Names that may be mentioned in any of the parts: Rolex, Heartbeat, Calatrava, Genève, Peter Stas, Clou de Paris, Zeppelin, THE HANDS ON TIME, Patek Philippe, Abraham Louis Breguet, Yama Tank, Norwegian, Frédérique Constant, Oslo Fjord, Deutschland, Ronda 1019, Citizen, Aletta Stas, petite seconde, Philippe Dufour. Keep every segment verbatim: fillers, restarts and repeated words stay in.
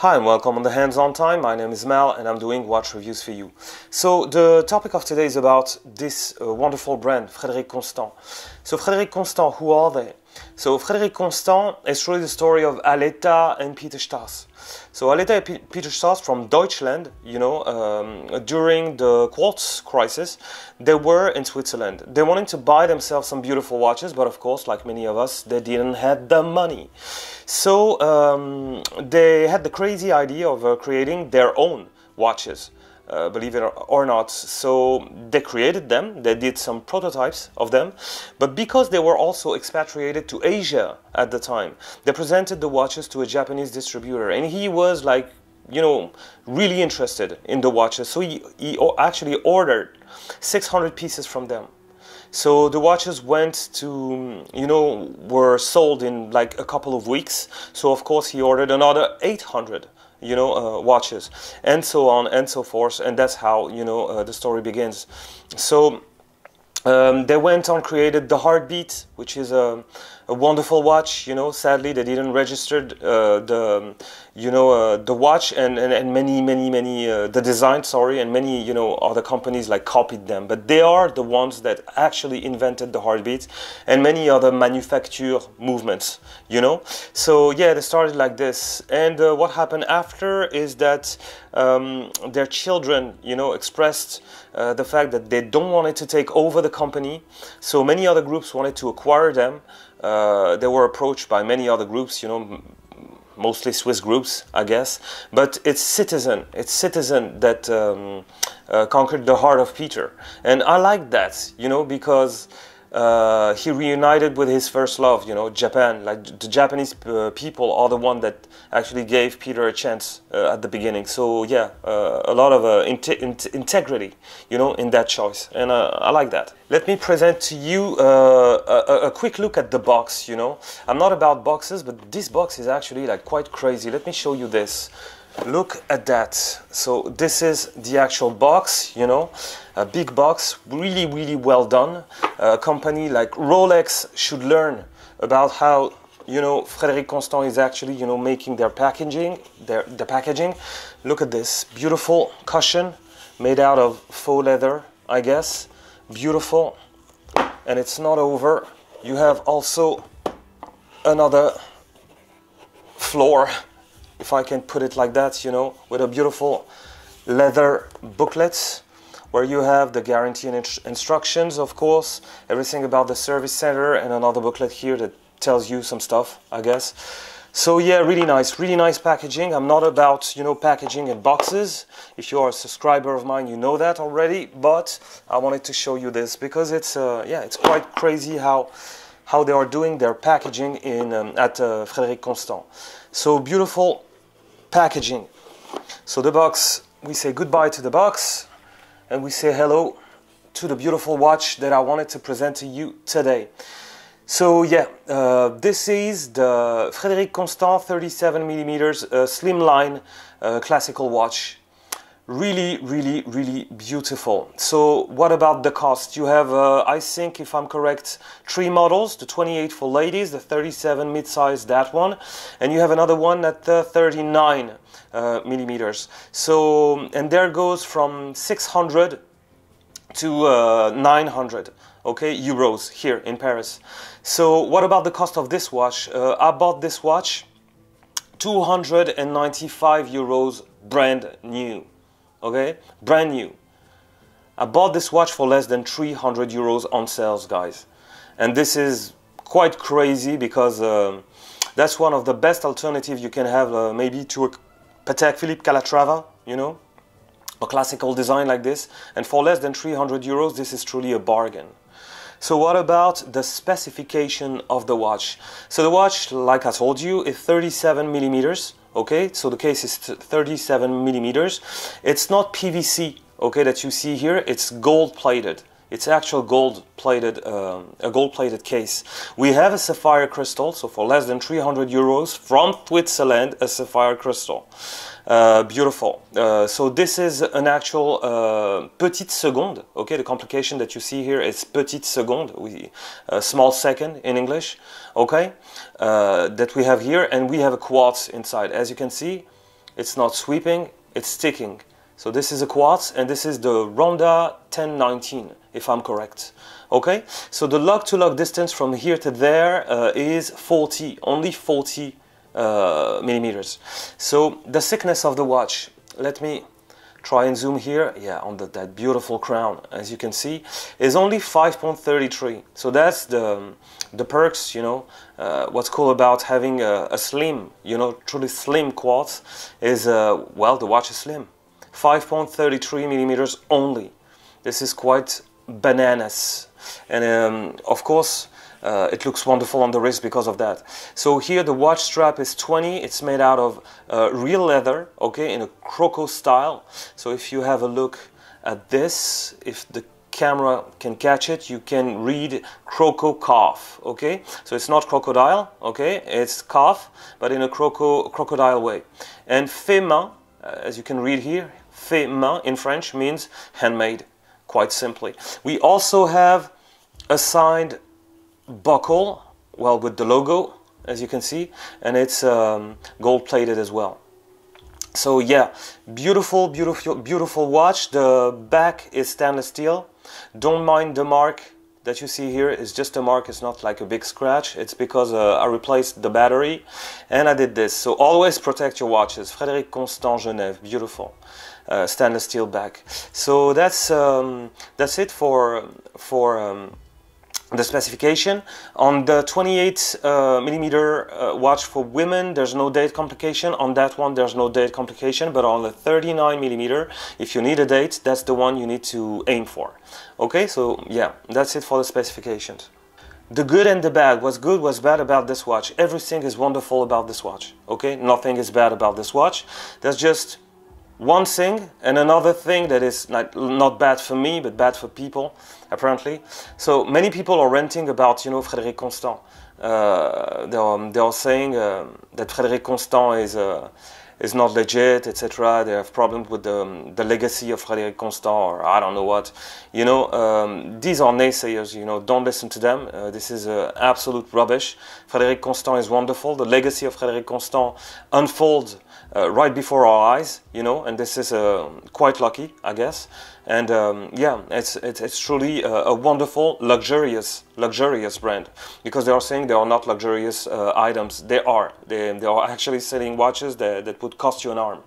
Hi and welcome on the Hands On Time. My name is Mel and I'm doing watch reviews for you. So the topic of today is about this uh, wonderful brand, Frédérique Constant. So Frédérique Constant, who are they? So Frédérique Constant is really the story of Aletta and Peter Stas. So Aletta and P Peter Stas from Deutschland, you know, um, during the quartz crisis, they were in Switzerland. They wanted to buy themselves some beautiful watches, but of course, like many of us, they didn't have the money. So um, they had the crazy idea of uh, creating their own watches. Uh, believe it or not, so they created them, they did some prototypes of them, but because they were also expatriated to Asia at the time, they presented the watches to a Japanese distributor, and he was like, you know, really interested in the watches, so he, he actually ordered six hundred pieces from them. So the watches went to, you know, were sold in like a couple of weeks, so of course he ordered another eight hundred. You know, uh, watches, and so on and so forth, and that's how, you know, uh, the story begins. So um, they went on, created the Heartbeat, which is a, a wonderful watch. You know, sadly they didn't register uh, the, you know, uh, the watch, and, and, and many, many, many, uh, the design, sorry, and many, you know, other companies like copied them, but they are the ones that actually invented the Heartbeat and many other manufacture movements, you know. So yeah, they started like this, and uh, what happened after is that um, their children, you know, expressed uh, the fact that they don't want it to take over the company, so many other groups wanted to acquire them. Uh, they were approached by many other groups, you know, mostly Swiss groups, I guess, but it's Citizen, it's Citizen that um, uh, conquered the heart of Peter, and I like that, you know, because uh, he reunited with his first love, you know, Japan. Like the Japanese uh, people are the one that actually gave Peter a chance uh, at the beginning, so yeah, uh, a lot of uh, in in integrity, you know, in that choice, and uh, I like that. Let me present to you uh, a, a quick look at the box, you know. I'm not about boxes, but this box is actually like quite crazy. Let me show you this. Look at that. So this is the actual box, you know, a big box, really, really well done. A company like Rolex should learn about how, you know, Frédérique Constant is actually, you know, making their packaging, their, their packaging. Look at this beautiful cushion made out of faux leather, I guess. Beautiful, and it's not over. You have also another floor, if I can put it like that, you know, with a beautiful leather booklet where you have the guarantee and instructions, of course, everything about the service center, and another booklet here that tells you some stuff, I guess. So yeah, really nice, really nice packaging. I'm not about, you know, packaging and boxes. If you are a subscriber of mine, you know that already, but I wanted to show you this because it's uh, yeah, it's quite crazy how how they are doing their packaging in um, at uh, Frédérique Constant. So beautiful packaging. So the box, we say goodbye to the box and we say hello to the beautiful watch that I wanted to present to you today. So yeah, uh, this is the Frédérique Constant thirty-seven millimeter uh, slimline uh, classical watch. Really, really, really beautiful. So what about the cost? You have, uh, I think, if I'm correct, three models, the twenty-eight for ladies, the thirty-seven mid-size, that one, and you have another one at the thirty-nine uh, millimeters. So, and there goes from six hundred to uh, nine hundred. Okay, euros here in Paris. So what about the cost of this watch? Uh, I bought this watch two hundred ninety-five euros brand new. Okay, brand new. I bought this watch for less than three hundred euros on sales, guys. And this is quite crazy because uh, that's one of the best alternatives you can have uh, maybe to a Patek Philippe Calatrava, you know, a classical design like this. And for less than three hundred euros, this is truly a bargain. So what about the specification of the watch? So the watch, like I told you, is thirty-seven millimeters. Okay, so the case is thirty-seven millimeters. It's not P V C, okay, that you see here. It's gold plated. It's actual gold plated, um, a gold plated case. We have a sapphire crystal, so for less than three hundred euros from Switzerland, a sapphire crystal. Uh, beautiful. Uh, so this is an actual uh, petite seconde. Okay, the complication that you see here is petite seconde, we, uh, small second in English. Okay, uh, that we have here, and we have a quartz inside, as you can see. It's not sweeping, it's sticking. So this is a quartz and this is the Ronda ten nineteen, if I'm correct. Okay, so the lug-to-lug distance from here to there uh, is forty, only forty uh, millimeters. So the thickness of the watch, let me try and zoom here, yeah, on the, that beautiful crown, as you can see, is only five point three three. So that's the, the perks, you know, uh, what's cool about having a, a slim, you know, truly slim quartz is, uh, well, the watch is slim. five point three three millimeters only. This is quite bananas, and um, of course uh, it looks wonderful on the wrist because of that. So here the watch strap is twenty. It's made out of uh, real leather, okay, in a croco style. So if you have a look at this, if the camera can catch it, you can read croco calf, okay? So it's not crocodile, okay, it's calf, but in a croco crocodile way. And fait main, as you can read here, fait main in French means handmade, quite simply. We also have a signed buckle, well, with the logo, as you can see, and it's um, gold plated as well. So yeah, beautiful, beautiful, beautiful watch. The back is stainless steel. Don't mind the mark that you see here. It's just a mark, it's not like a big scratch. It's because uh, I replaced the battery and I did this. So always protect your watches. Frédérique Constant, Genève, beautiful uh, stainless steel back. So that's um, that's it for for um, the specification. On the twenty-eight uh, millimeter uh, watch for women, there's no date complication. On that one, there's no date complication, but on the thirty-nine millimeter, if you need a date, that's the one you need to aim for. Okay, so yeah, that's it for the specifications. The good and the bad, what's good, what's bad about this watch. Everything is wonderful about this watch, okay? Nothing is bad about this watch. That's just one thing, and another thing that is not, not bad for me, but bad for people, apparently. So many people are ranting about, you know, Frédérique Constant. Uh, they, are, they are saying uh, that Frédérique Constant is, uh, is not legit, et cetera. They have problems with the, the legacy of Frédérique Constant, or I don't know what. You know, um, these are naysayers, you know, don't listen to them. Uh, this is uh, absolute rubbish. Frédérique Constant is wonderful. The legacy of Frédérique Constant unfolds Uh, right before our eyes, you know, and this is uh, quite lucky, I guess. And um, yeah, it's, it's, it's truly a, a wonderful, luxurious, luxurious brand, because they are saying they are not luxurious uh, items. They are. They, they are actually selling watches that, that would cost you an arm.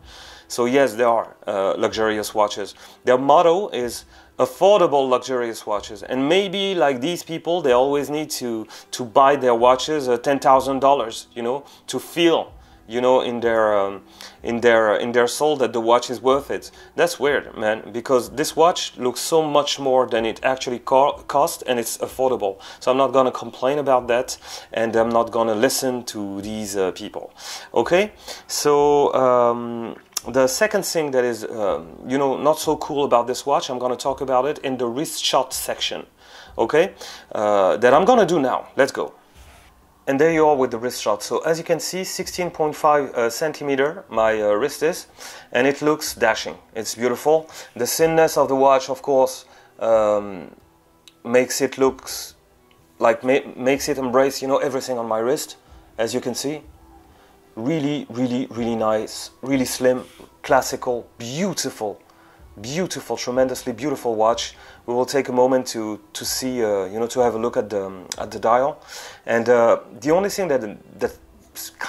So yes, they are uh, luxurious watches. Their motto is affordable, luxurious watches. And maybe like these people, they always need to, to buy their watches uh, ten thousand dollars, you know, to feel, you know, in their um, in their in their soul that the watch is worth it. That's weird, man, because this watch looks so much more than it actually co cost, and it's affordable. So I'm not gonna complain about that, and I'm not gonna listen to these uh, people. Okay, so um, the second thing that is um, you know, not so cool about this watch, I'm gonna talk about it in the wrist shot section. Okay, uh, that I'm gonna do now. Let's go. And there you are with the wrist shot. So as you can see, sixteen point five uh, centimeter my uh, wrist is, and it looks dashing. It's beautiful. The thinness of the watch, of course, um, makes it looks like ma makes it embrace, you know, everything on my wrist, as you can see. Really, really, really nice, really slim, classical, beautiful, beautiful, tremendously beautiful watch. We will take a moment to to see, uh, you know, to have a look at the um, at the dial. And uh, the only thing that that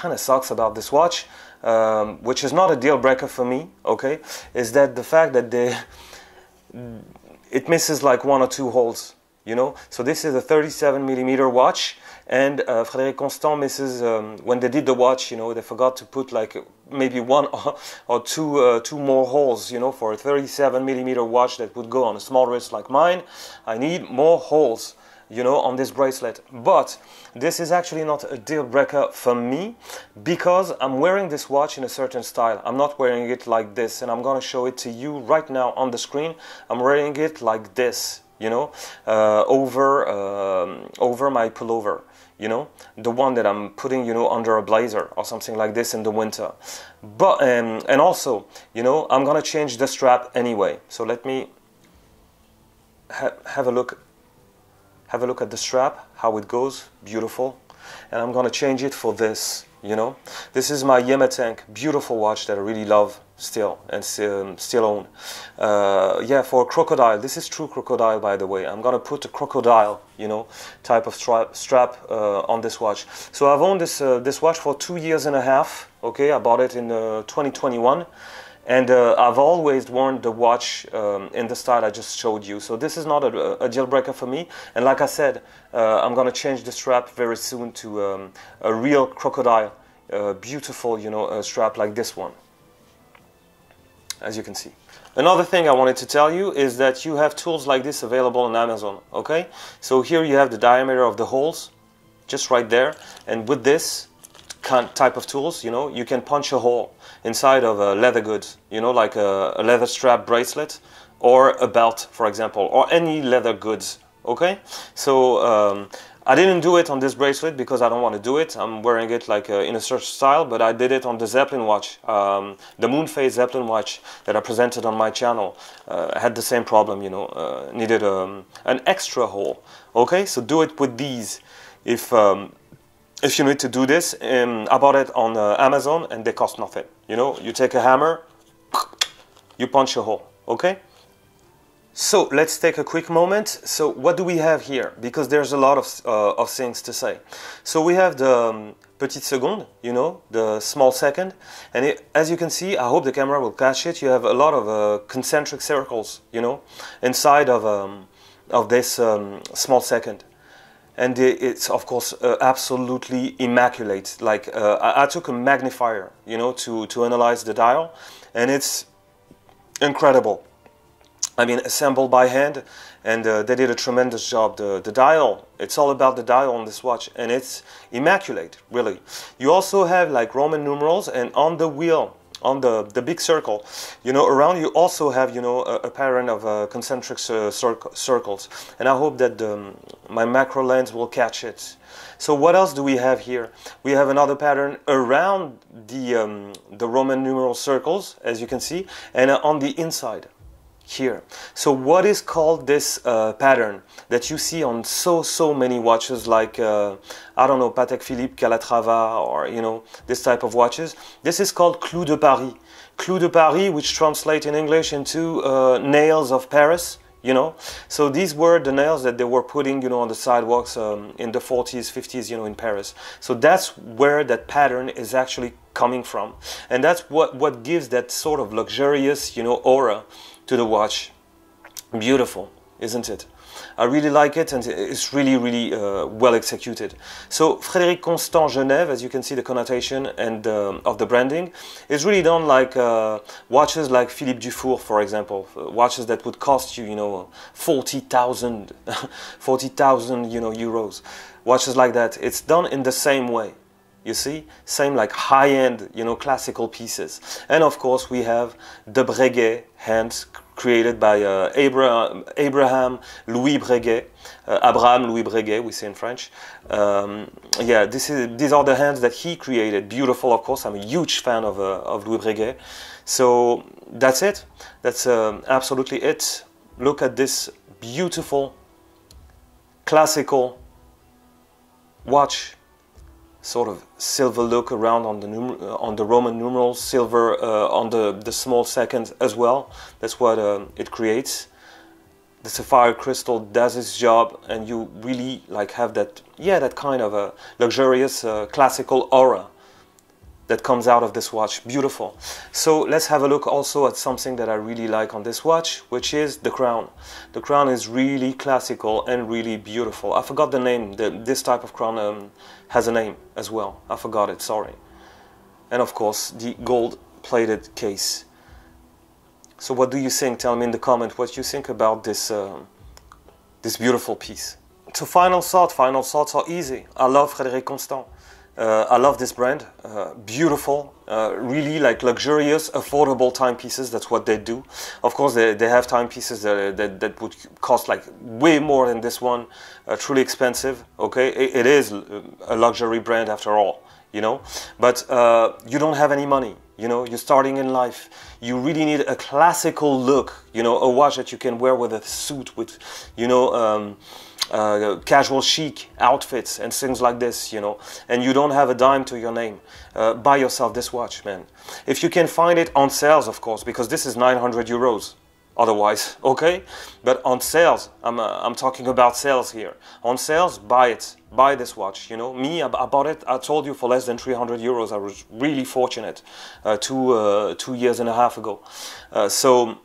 kind of sucks about this watch, um, which is not a deal breaker for me, okay, is that the fact that they it misses like one or two holes, you know. So this is a thirty-seven millimeter watch, and uh, Frédérique Constant misses um, when they did the watch, you know, they forgot to put like maybe one or, or two uh, two more holes, you know. For a thirty-seven millimeter watch that would go on a small wrist like mine, I need more holes, you know, on this bracelet. But this is actually not a deal breaker for me, because I'm wearing this watch in a certain style. I'm not wearing it like this, and I'm gonna show it to you right now on the screen. I'm wearing it like this, you know, uh, over um, over my pullover, you know, the one that I'm putting, you know, under a blazer or something like this in the winter. But um, and also, you know, I'm gonna change the strap anyway. So let me ha have a look, have a look at the strap, how it goes, beautiful. And I'm gonna change it for this, you know. This is my Yama Tank, beautiful watch that I really love still and um, still own. Uh, yeah, for a crocodile, this is true crocodile, by the way. I'm gonna put a crocodile, you know, type of strap uh, on this watch. So I've owned this uh, this watch for two years and a half. Okay, I bought it in uh, twenty twenty-one. And uh, I've always worn the watch um, in the style I just showed you. So this is not a, a deal breaker for me. And like I said, uh, I'm going to change the strap very soon to um, a real crocodile, uh, beautiful, you know, uh, strap like this one, as you can see. Another thing I wanted to tell you is that you have tools like this available on Amazon, okay? So here you have the diameter of the holes, just right there. And with this type of tools, you know, you can punch a hole inside of uh, leather goods, you know, like a, a leather strap bracelet or a belt, for example, or any leather goods, okay? So um, I didn't do it on this bracelet because I don't want to do it. I'm wearing it like uh, in a certain style, but I did it on the Zeppelin watch, um, the Moonphase Zeppelin watch that I presented on my channel. Uh, I had the same problem, you know, uh, needed um, an extra hole, okay? So do it with these if um, If you need to do this. um, I bought it on uh, Amazon and they cost nothing. You know, you take a hammer, you punch a hole, okay? So let's take a quick moment. So what do we have here? Because there's a lot of, uh, of things to say. So we have the um, petite seconde, you know, the small second. And it, as you can see, I hope the camera will catch it. You have a lot of uh, concentric circles, you know, inside of, um, of this um, small second. And it's, of course, uh, absolutely immaculate. Like, uh, I, I took a magnifier, you know, to, to analyze the dial, and it's incredible. I mean, assembled by hand, and uh, they did a tremendous job. The, the dial, it's all about the dial on this watch, and it's immaculate, really. You also have, like, Roman numerals, and on the wheel, on the, the big circle, you know, around you also have, you know, a, a pattern of uh, concentric uh, cir circles. And I hope that the, my macro lens will catch it. So what else do we have here? We have another pattern around the, um, the Roman numeral circles, as you can see, and uh, on the inside here. So what is called this uh, pattern that you see on so, so many watches like, uh, I don't know, Patek Philippe, Calatrava, or, you know, this type of watches? This is called Clou de Paris. Clou de Paris, which translates in English into uh, nails of Paris, you know? So these were the nails that they were putting, you know, on the sidewalks um, in the forties, fifties, you know, in Paris. So that's where that pattern is actually coming from. And that's what, what gives that sort of luxurious, you know, aura to the watch. Beautiful, isn't it? I really like it, and it's really, really uh, well executed. So Frédérique Constant Genève, as you can see the connotation and um, of the branding, is really done like uh, watches like Philippe Dufour, for example, uh, watches that would cost you, you know, forty thousand forty thousand, you know, euros. Watches like that, it's done in the same way. You see, same like high-end, you know, classical pieces. And of course, we have the Breguet hands created by uh, Abraham, Abraham Louis Breguet, uh, Abraham Louis Breguet, we say in French. Um, yeah, this is, these are the hands that he created. Beautiful, of course. I'm a huge fan of, uh, of Louis Breguet. So that's it. That's um, absolutely it. Look at this beautiful, classical watch. Sort of silver look around on the uh, on the Roman numerals, silver uh, on the, the small second as well. That's what um, it creates. The sapphire crystal does its job, and you really like have that, yeah, that kind of a luxurious uh, classical aura that comes out of this watch. Beautiful. So let's have a look also at something that I really like on this watch, which is the crown. The crown is really classical and really beautiful. I forgot the name. The, this type of crown um, has a name as well. I forgot it, sorry. And of course, the gold-plated case. So what do you think? Tell me in the comment what you think about this, uh, this beautiful piece. So final thought, final thoughts are easy. I love Frédérique Constant. Uh, I love this brand. Uh, beautiful, uh, really like luxurious, affordable timepieces. That's what they do. Of course, they, they have timepieces that, that, that would cost like way more than this one. Uh, truly expensive, okay? It, it is a luxury brand after all, you know? But uh, you don't have any money, you know? You're starting in life. You really need a classical look, you know? A watch that you can wear with a suit, with, you know, um, uh, casual chic outfits and things like this, you know, and you don't have a dime to your name, uh, buy yourself this watch, man. If you can find it on sales, of course, because this is nine hundred euros. Otherwise, okay, but on sales, I'm, uh, I'm talking about sales here. On sales, buy it, buy this watch, you know. Me, I, I bought it, I told you, for less than three hundred euros. I was really fortunate uh, two, uh, two years and a half ago. Uh, so,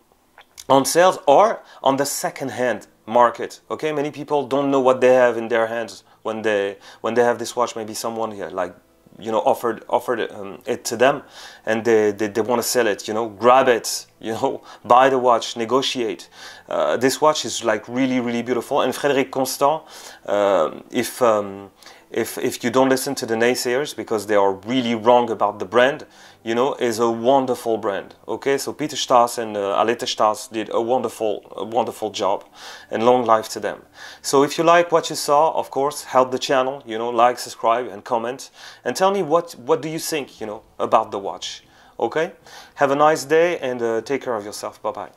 on sales or on the second-hand market, okay? Many people don't know what they have in their hands when they, when they have this watch. Maybe someone here, like, you know, offered offered um, it to them, and they, they, they want to sell it, you know. Grab it, you know, buy the watch, negotiate. Uh, this watch is like really, really beautiful. And Frédérique Constant, uh, if, um, if, if you don't listen to the naysayers, because they are really wrong about the brand, you know, is a wonderful brand, okay? So Peter Stas and uh, Aletta Stas did a wonderful, a wonderful job, and long life to them. So if you like what you saw, of course, help the channel, you know, like, subscribe, and comment, and tell me what, what do you think, you know, about the watch, okay? Have a nice day, and uh, take care of yourself. Bye-bye.